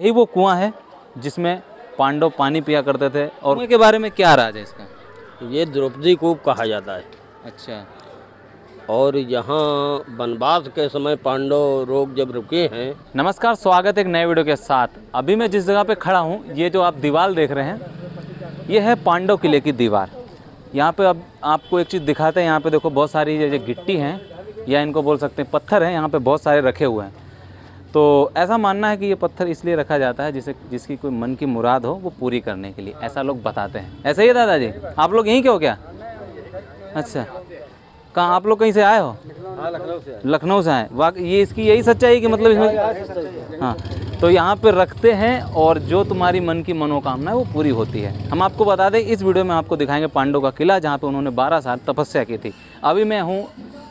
यही वो कुआं है जिसमें पांडव पानी पिया करते थे। और कुएं के बारे में क्या राज है इसका? ये द्रौपदी कूप कहा जाता है। अच्छा। और यहाँ वनवास के समय पांडव लोग जब रुके हैं। नमस्कार, स्वागत है एक नए वीडियो के साथ। अभी मैं जिस जगह पे खड़ा हूँ, ये जो आप दीवार देख रहे हैं, ये है पांडव किले की दीवार। यहाँ पे अब आपको एक चीज़ दिखाते हैं। यहाँ पे देखो, बहुत सारी ये गिट्टी हैं या इनको बोल सकते हैं पत्थर हैं, यहाँ पे बहुत सारे रखे हुए हैं। तो ऐसा मानना है कि ये पत्थर इसलिए रखा जाता है जिसकी कोई मन की मुराद हो वो पूरी करने के लिए, ऐसा लोग बताते हैं। ऐसा ही है दादाजी? आप लोग यहीं के हो क्या? अच्छा, कहाँ आप लोग कहीं से आए हो? लखनऊ से आए। वाकई ये इसकी यही सच्चाई कि मतलब इसमें हाँ, तो यहाँ पे रखते हैं और जो तुम्हारी मन की मनोकामना है वो पूरी होती है। हम आपको बता दें, इस वीडियो में आपको दिखाएंगे पांडव का किला जहाँ पे उन्होंने 12 साल तपस्या की थी। अभी मैं हूँ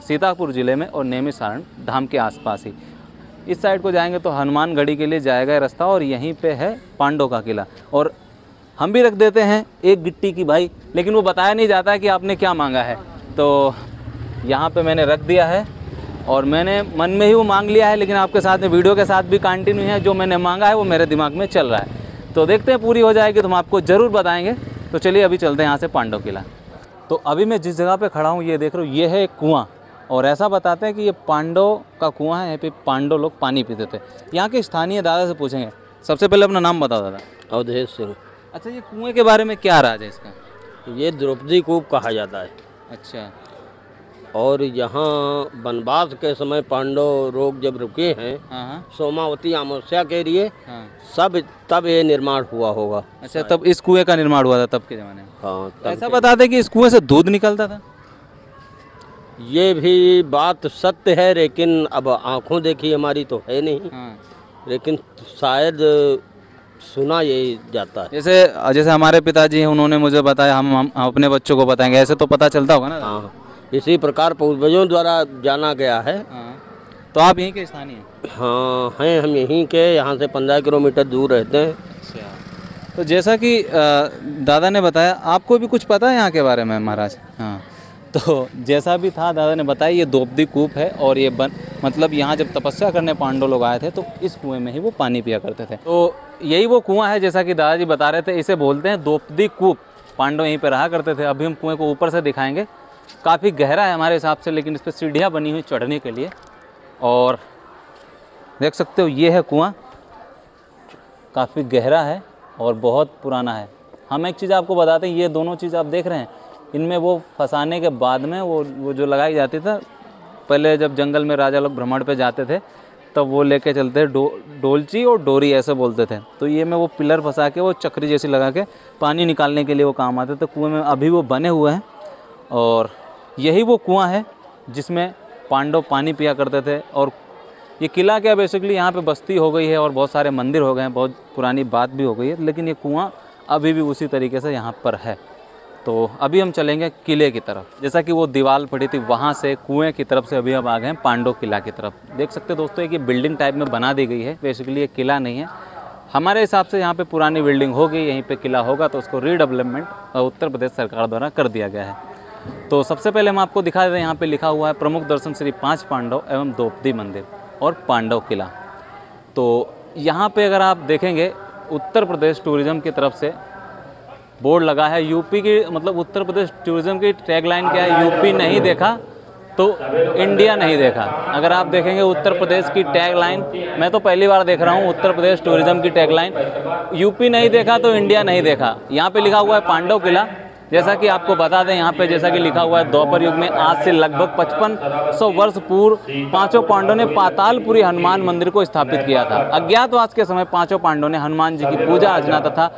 सीतापुर ज़िले में और नैमिषारण्य धाम के आसपास ही। इस साइड को जाएंगे तो हनुमान गढ़ी के लिए जाएगा रास्ता और यहीं पे है पांडव का किला। और हम भी रख देते हैं एक गिट्टी की भाई, लेकिन वो बताया नहीं जाता है कि आपने क्या मांगा है। तो यहाँ पे मैंने रख दिया है और मैंने मन में ही वो मांग लिया है, लेकिन आपके साथ में वीडियो के साथ भी कंटिन्यू है। जो मैंने मांगा है वो मेरे दिमाग में चल रहा है, तो देखते हैं पूरी हो जाएगी तो हम आपको ज़रूर बताएँगे। तो चलिए अभी चलते हैं यहाँ से पांडव किला। तो अभी मैं जिस जगह पर खड़ा हूँ ये देख रहा हूँ, ये है एक कुआँ और ऐसा बताते हैं कि ये पांडव का कुआं है, यहाँ पे पांडव लोग पानी पीते थे। यहाँ के स्थानीय दादा से पूछेंगे। सबसे पहले अपना नाम बताओ दादा। युधिष्ठिर। अच्छा, ये कुएं के बारे में क्या राज है इसका? ये द्रौपदी कूप कहा जाता है। अच्छा। और यहाँ वनवास के समय पांडव लोग जब रुके हैं सोमावती अमावस्या के लिए, सब तब ये निर्माण हुआ होगा। अच्छा, तब इस कुएं का निर्माण हुआ था तब के ज़माने में। हाँ, ऐसा बताते कि इस कुएँ से दूध निकलता था। ये भी बात सत्य है, लेकिन अब आंखों देखी हमारी तो है नहीं। हाँ। लेकिन शायद सुना यही जाता है। जैसे हमारे पिताजी हैं, उन्होंने मुझे बताया, हम अपने बच्चों को बताएंगे, ऐसे तो पता चलता होगा ना। हाँ, इसी प्रकार पूर्वजों द्वारा जाना गया है। हाँ। तो आप यहीं के स्थानीय हैं? हाँ हैं, हम यहीं के, यहाँ से 15 किलोमीटर दूर रहते हैं। अच्छा। तो जैसा कि दादा ने बताया, आपको भी कुछ पता है यहाँ के बारे में महाराज? हाँ, तो जैसा भी था दादा ने बताया, ये द्रौपदी कूप है और ये मतलब यहाँ जब तपस्या करने पांडव लोग आए थे तो इस कुएं में ही वो पानी पिया करते थे। तो यही वो कुआं है जैसा कि दादाजी बता रहे थे, इसे बोलते हैं द्रौपदी कूप। पांडव यहीं पे रहा करते थे। अभी हम कुएं को ऊपर से दिखाएंगे। काफ़ी गहरा है हमारे हिसाब से, लेकिन इस पर सीढ़ियाँ बनी हुई चढ़ने के लिए। और देख सकते हो ये है कुआँ, काफ़ी गहरा है और बहुत पुराना है। हम एक चीज़ आपको बताते हैं, ये दोनों चीज़ आप देख रहे हैं, इनमें वो फंसाने के बाद में वो जो लगाई जाती था, पहले जब जंगल में राजा लोग भ्रमण पे जाते थे तब तो वो लेके चलते थे डोलची और डोरी ऐसे बोलते थे। तो ये में वो पिलर फंसा के वो चक्री जैसी लगा के पानी निकालने के लिए वो काम आते थे। तो कुएं में अभी वो बने हुए हैं और यही वो कुआं है जिसमें पांडव पानी पिया करते थे। और ये किला क्या, बेसिकली यहाँ पर बस्ती हो गई है और बहुत सारे मंदिर हो गए हैं, बहुत पुरानी बात भी हो गई है, लेकिन ये कुआँ अभी भी उसी तरीके से यहाँ पर है। तो अभी हम चलेंगे किले की तरफ। जैसा कि वो दीवार पड़ी थी वहाँ से कुएं की तरफ से अभी हम आ गए हैं पांडव किला की तरफ। देख सकते हैं दोस्तों, एक ये बिल्डिंग टाइप में बना दी गई है, बेसिकली ये किला नहीं है। हमारे हिसाब से यहाँ पे पुरानी बिल्डिंग होगी, यहीं पे किला होगा, तो उसको रीडेवलपमेंट उत्तर प्रदेश सरकार द्वारा कर दिया गया है। तो सबसे पहले हम आपको दिखा दें, यहाँ पर लिखा हुआ है प्रमुख दर्शन श्री 5 पांडव एवं द्रौपदी मंदिर और पांडव किला। तो यहाँ पर अगर आप देखेंगे उत्तर प्रदेश टूरिज़्म की तरफ से बोर्ड लगा है। यूपी की मतलब उत्तर प्रदेश टूरिज्म की टैगलाइन क्या है? यूपी नहीं देखा तो इंडिया नहीं देखा। अगर आप देखेंगे उत्तर प्रदेश की टैगलाइन, मैं तो पहली बार देख रहा हूँ उत्तर प्रदेश टूरिज्म की टैगलाइन, यूपी नहीं देखा तो इंडिया नहीं देखा। यहाँ पे लिखा हुआ है पांडव किला। जैसा कि आपको बता दें, यहाँ पे जैसा कि लिखा हुआ है, द्वापर युग में आज से लगभग 5500 वर्ष पूर्व पांचों पांडवों ने पातालपुरी हनुमान मंदिर को स्थापित किया था। अज्ञातवास के समय पांचों पांडवों ने हनुमान जी की पूजा अर्चना तथा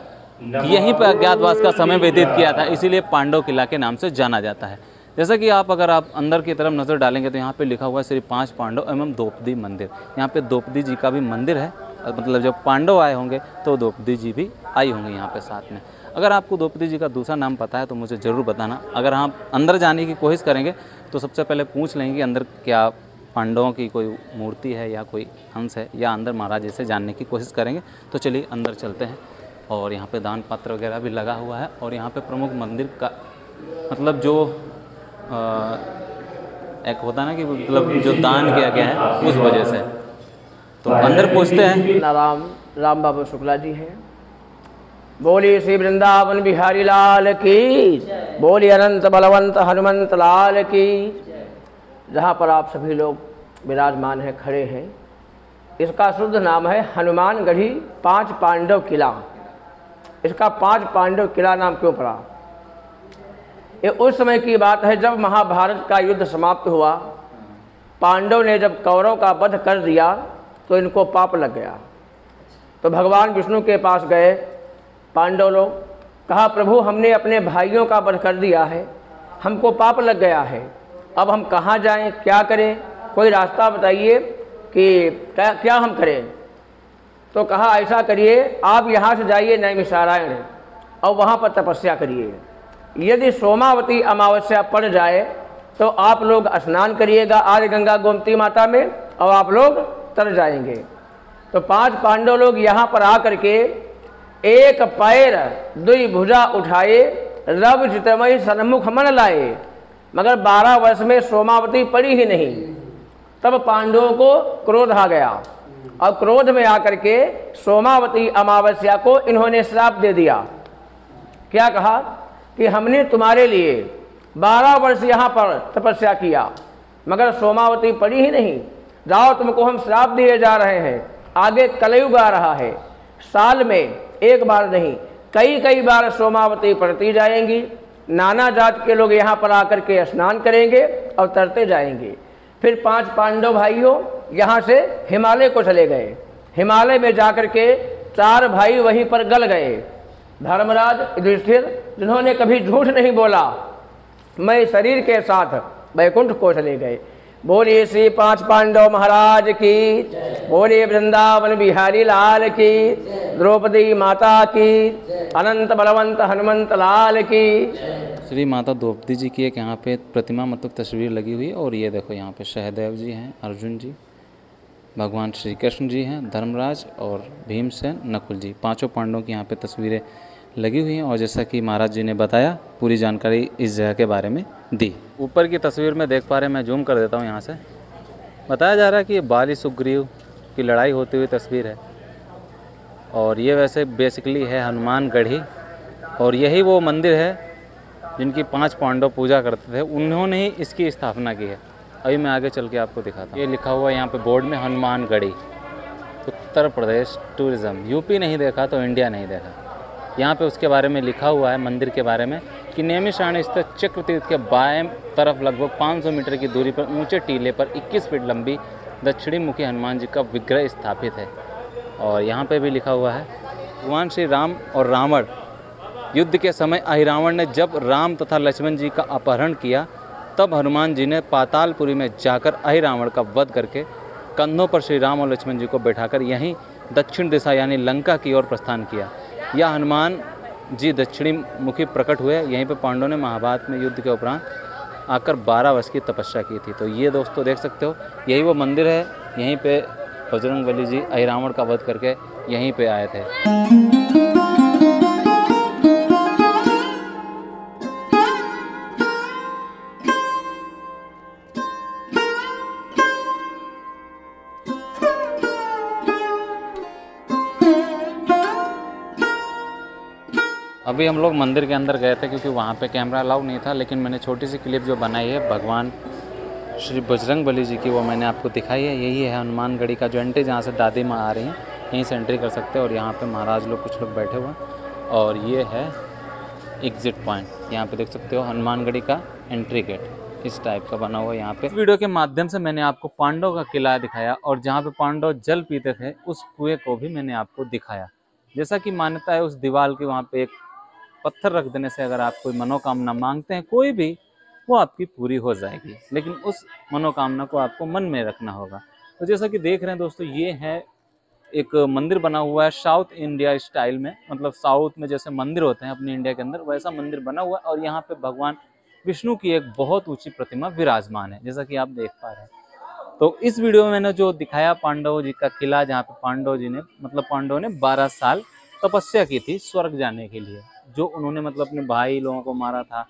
यहीं पर अज्ञातवास का समय व्यतीत किया था, इसीलिए पांडव किला के नाम से जाना जाता है। जैसा कि अगर आप अंदर की तरफ नज़र डालेंगे तो यहाँ पे लिखा हुआ है श्री 5 पांडव एवं द्रौपदी मंदिर। यहाँ पे द्रौपदी जी का भी मंदिर है, मतलब जब पांडव आए होंगे तो द्रौपदी जी भी आई होंगी यहाँ पे साथ में। अगर आपको द्रौपदी जी का दूसरा नाम पता है तो मुझे ज़रूर बताना। अगर आप अंदर जाने की कोशिश करेंगे तो सबसे पहले पूछ लेंगे कि अंदर क्या पांडवों की कोई मूर्ति है या कोई हंस है, या अंदर महाराज इसे जानने की कोशिश करेंगे। तो चलिए अंदर चलते हैं। और यहाँ पे दान पात्र वगैरह भी लगा हुआ है और यहाँ पे प्रमुख मंदिर का मतलब जो एक होता है ना कि मतलब जो दान किया गया है उस वजह से। तो अंदर पूछते हैं। राम बाबा शुक्ला जी हैं। बोली श्री वृंदावन बिहारी लाल की, बोली अनंत बलवंत हनुमंत लाल की। जहाँ पर आप सभी लोग विराजमान हैं, खड़े हैं, इसका शुद्ध नाम है हनुमान गढ़ी पांच पांडव किला। इसका पांच पांडव किला नाम क्यों पड़ा? ये उस समय की बात है जब महाभारत का युद्ध समाप्त हुआ। पांडव ने जब कौरव का वध कर दिया तो इनको पाप लग गया, तो भगवान विष्णु के पास गए पांडव लोग, कहा प्रभु हमने अपने भाइयों का वध कर दिया है, हमको पाप लग गया है, अब हम कहाँ जाएं, क्या करें, कोई रास्ता बताइए कि क्या हम करें। तो कहा ऐसा करिए आप यहाँ से जाइए नैमिषारण्य और वहाँ पर तपस्या करिए। यदि सोमावती अमावस्या पड़ जाए तो आप लोग स्नान करिएगा आर्य गंगा गोमती माता में और आप लोग तर जाएंगे। तो पांच पांडव लोग यहाँ पर आकर के एक पैर दुई भुजा उठाए रव चित्रमय सन्मुख मन लाए, मगर 12 वर्ष में सोमावती पड़ी ही नहीं। तब पांडवों को क्रोध आ गया और क्रोध में आकर के सोमावती अमावस्या को इन्होंने श्राप दे दिया। क्या कहा कि हमने तुम्हारे लिए 12 वर्ष यहाँ पर तपस्या किया मगर सोमावती पड़ी ही नहीं, जाओ तुमको हम श्राप दिए जा रहे हैं। आगे कलयुग आ रहा है, साल में एक बार नहीं कई कई बार सोमावती पड़ती जाएंगी, नाना जात के लोग यहाँ पर आकर के स्नान करेंगे और तरते जाएंगे। फिर पांच पांडव भाइयों यहाँ से हिमालय को चले गए। हिमालय में जाकर के चार भाई वहीं पर गल गए, धर्मराज युधिष्ठिर जिन्होंने कभी झूठ नहीं बोला, मैं शरीर के साथ वैकुंठ को चले गए। बोलिए श्री पांच पांडव महाराज की, बोलिए वृंदावन बिहारी लाल की, द्रौपदी माता की, अनंत बलवंत हनुमंत लाल की। श्री माता द्रौपदी जी की एक यहाँ पे प्रतिमा मतलब तस्वीर लगी हुई है, और ये देखो यहाँ पे सहदेव जी हैं, अर्जुन जी, भगवान श्री कृष्ण जी हैं, धर्मराज और भीमसेन, नकुल जी, पांचों पांडवों की यहाँ पे तस्वीरें लगी हुई हैं। और जैसा कि महाराज जी ने बताया पूरी जानकारी इस जगह के बारे में दी। ऊपर की तस्वीर में देख पा रहे हैं, मैं जूम कर देता हूँ यहाँ से, बताया जा रहा है कि ये बाली सुग्रीव की लड़ाई होती हुई तस्वीर है। और ये वैसे बेसिकली है हनुमान गढ़ी, और यही वो मंदिर है जिनकी पाँच पांडव पूजा करते थे, उन्होंने ही इसकी स्थापना की है। अभी मैं आगे चल के आपको दिखाता हूँ। ये लिखा हुआ है यहाँ पर बोर्ड में हनुमान गढ़ी। उत्तर प्रदेश टूरिज़्म, यूपी नहीं देखा तो इंडिया नहीं देखा। यहाँ पे उसके बारे में लिखा हुआ है मंदिर के बारे में कि नैमिषारण्य स्थित चित्रतीर्थ के बाएं तरफ लगभग 500 मीटर की दूरी पर ऊंचे टीले पर 21 फीट लंबी दक्षिणी मुखी हनुमान जी का विग्रह स्थापित है। और यहाँ पे भी लिखा हुआ है भगवान श्री राम और रावण युद्ध के समय अहिरावण ने जब राम तथा लक्ष्मण जी का अपहरण किया तब हनुमान जी ने पातालपुरी में जाकर अहिरावण का वध करके कंधों पर श्री राम और लक्ष्मण जी को बैठाकर यहीं दक्षिण दिशा यानी लंका की ओर प्रस्थान किया। यह हनुमान जी दक्षिणी मुखी प्रकट हुए। यहीं पर पांडवों ने महाभारत में युद्ध के उपरांत आकर 12 वर्ष की तपस्या की थी। तो ये दोस्तों देख सकते हो, यही वो मंदिर है, यहीं पे बजरंगबली जी अहिरावण का वध करके यहीं पे आए थे। अभी हम लोग मंदिर के अंदर गए थे क्योंकि वहाँ पे कैमरा अलाउ नहीं था, लेकिन मैंने छोटी सी क्लिप जो बनाई है भगवान श्री बजरंगबली जी की वो मैंने आपको दिखाई है। यही है हनुमान गढ़ी का जो एंट्री, जहाँ से दादी माँ आ रही हैं, यहीं से एंट्री कर सकते हैं। और यहाँ पे महाराज लोग कुछ लोग बैठे हुए हैं, और ये है एग्ज़िट पॉइंट। यहाँ पर देख सकते हो हनुमान गढ़ी का एंट्री गेट इस टाइप का बना हुआ है। यहाँ पर वीडियो के माध्यम से मैंने आपको पांडव का किला दिखाया, और जहाँ पर पांडव जल पीते थे उस कुएँ को भी मैंने आपको दिखाया। जैसा कि मान्यता है उस दीवार के वहाँ पे एक पत्थर रख देने से अगर आप कोई मनोकामना मांगते हैं कोई भी, वो आपकी पूरी हो जाएगी, लेकिन उस मनोकामना को आपको मन में रखना होगा। तो जैसा कि देख रहे हैं दोस्तों, ये है एक मंदिर बना हुआ है साउथ इंडिया स्टाइल में, मतलब साउथ में जैसे मंदिर होते हैं अपने इंडिया के अंदर, वैसा मंदिर बना हुआ है। और यहाँ पे भगवान विष्णु की एक बहुत ऊँची प्रतिमा विराजमान है, जैसा कि आप देख पा रहे हैं। तो इस वीडियो में मैंने जो दिखाया पांडव जी का किला, जहाँ पे पांडव ने 12 साल तपस्या की थी स्वर्ग जाने के लिए, जो उन्होंने मतलब अपने भाई लोगों को मारा था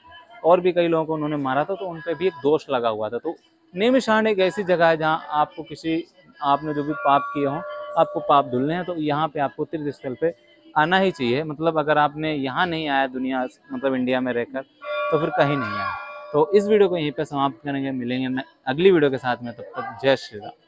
और भी कई लोगों को उन्होंने मारा था, तो उन पर भी एक दोष लगा हुआ था। तो नैमिषारण्य एक ऐसी जगह है जहाँ आपको किसी आपने जो भी पाप किए हों आपको पाप धुलने हैं तो यहाँ पे आपको तीर्थ स्थल पे आना ही चाहिए। मतलब अगर आपने यहाँ नहीं आया दुनिया मतलब इंडिया में रहकर तो फिर कहीं नहीं आया। तो इस वीडियो को यहीं पे समाप्त करेंगे, मिलेंगे अगली वीडियो के साथ में, तब तक जय श्री राम।